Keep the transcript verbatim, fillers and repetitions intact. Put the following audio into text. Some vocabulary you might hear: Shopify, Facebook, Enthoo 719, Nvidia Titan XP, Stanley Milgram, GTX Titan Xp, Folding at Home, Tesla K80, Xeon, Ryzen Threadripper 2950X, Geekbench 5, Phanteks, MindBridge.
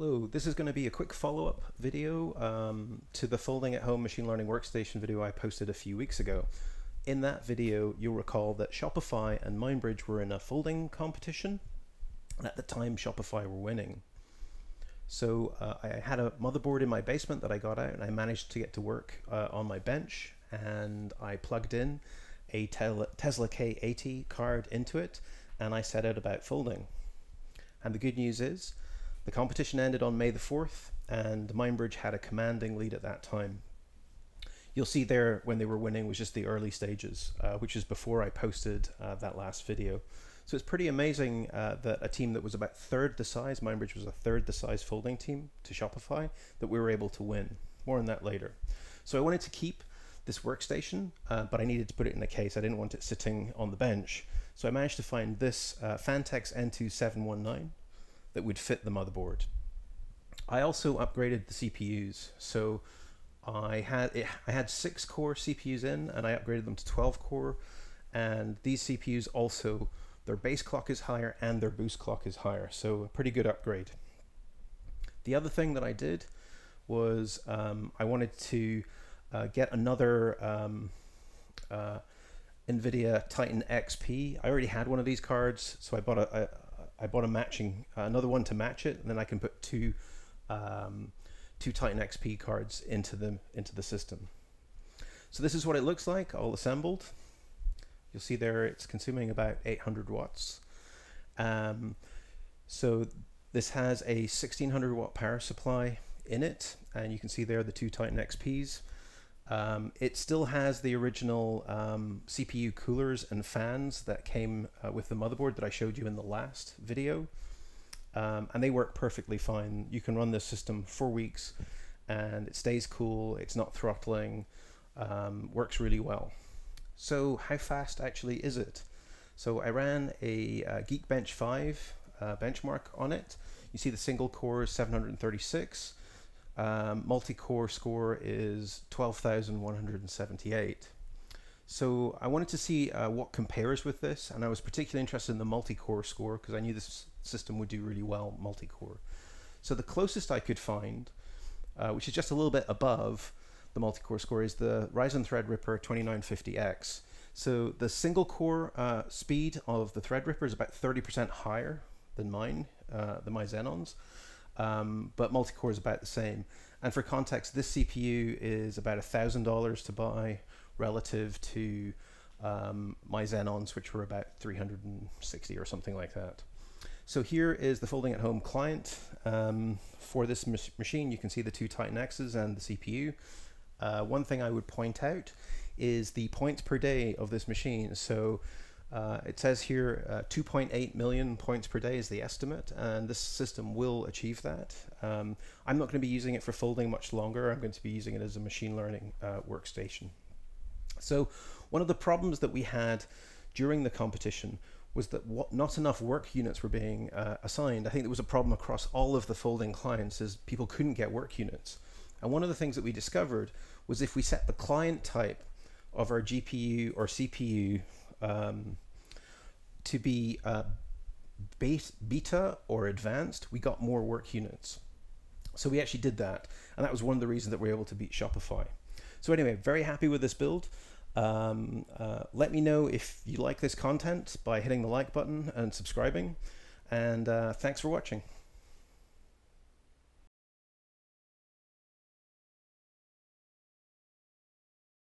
Hello, this is going to be a quick follow-up video um, to the Folding at Home Machine Learning Workstation video I posted a few weeks ago. In that video, you'll recall that Shopify and MindBridge were in a folding competition, and at the time Shopify were winning. So uh, I had a motherboard in my basement that I got out, and I managed to get to work uh, on my bench, and I plugged in a Tesla K eighty card into it, and I set out about folding. And the good news is, the competition ended on May the fourth, and MindBridge had a commanding lead at that time. You'll see there when they were winning was just the early stages, uh, which is before I posted uh, that last video. So it's pretty amazing uh, that a team that was about third the size, MindBridge was a third the size folding team to Shopify, that we were able to win. More on that later. So I wanted to keep this workstation, uh, but I needed to put it in a case. I didn't want it sitting on the bench. So I managed to find this uh, Phanteks Enthoo seven one nine. That would fit the motherboard. I also upgraded the C P Us, so I had I had six core C P Us in, and I upgraded them to twelve core. And these C P Us also, their base clock is higher and their boost clock is higher, so a pretty good upgrade. The other thing that I did was um, I wanted to uh, get another um, uh, Nvidia Titan X P. I already had one of these cards, so I bought a, a I bought a matching, uh, another one to match it, and then I can put two, um, two Titan X P cards into the, into the system. So this is what it looks like, all assembled. You'll see there it's consuming about eight hundred watts. Um, so this has a sixteen hundred watt power supply in it, and you can see there the two Titan X Ps. Um, it still has the original um, C P U coolers and fans that came uh, with the motherboard that I showed you in the last video, um, and they work perfectly fine. You can run this system for weeks and it stays cool, it's not throttling, um, works really well. So how fast actually is it? So I ran a uh, Geekbench five uh, benchmark on it. You see the single core is seven hundred thirty-six. Um, multi-core score is twelve thousand one hundred seventy-eight. So I wanted to see uh, what compares with this, and I was particularly interested in the multi-core score because I knew this system would do really well multi-core. So the closest I could find, uh, which is just a little bit above the multi-core score, is the Ryzen Threadripper twenty-nine fifty X. So the single core uh, speed of the Threadripper is about thirty percent higher than mine, uh, than my Xeons. Um, but multi-core is about the same. And for context, this C P U is about one thousand dollars to buy relative to um, my Xeons, which were about three hundred sixty or something like that. So here is the Folding at Home client. Um, for this machine, you can see the two Titan X's and the C P U. Uh, one thing I would point out is the points per day of this machine. So Uh, it says here uh, two point eight million points per day is the estimate, and this system will achieve that. Um, I'm not going to be using it for folding much longer. I'm going to be using it as a machine learning uh, workstation. So one of the problems that we had during the competition was that what, not enough work units were being uh, assigned. I think there was a problem across all of the folding clients, is people couldn't get work units. And one of the things that we discovered was if we set the client type of our G P U or C P U Um, to be uh, base, beta or advanced, we got more work units. So we actually did that, and that was one of the reasons that we were able to beat Shopify. So anyway, very happy with this build. Um, uh, let me know if you like this content by hitting the like button and subscribing, and uh, thanks for watching.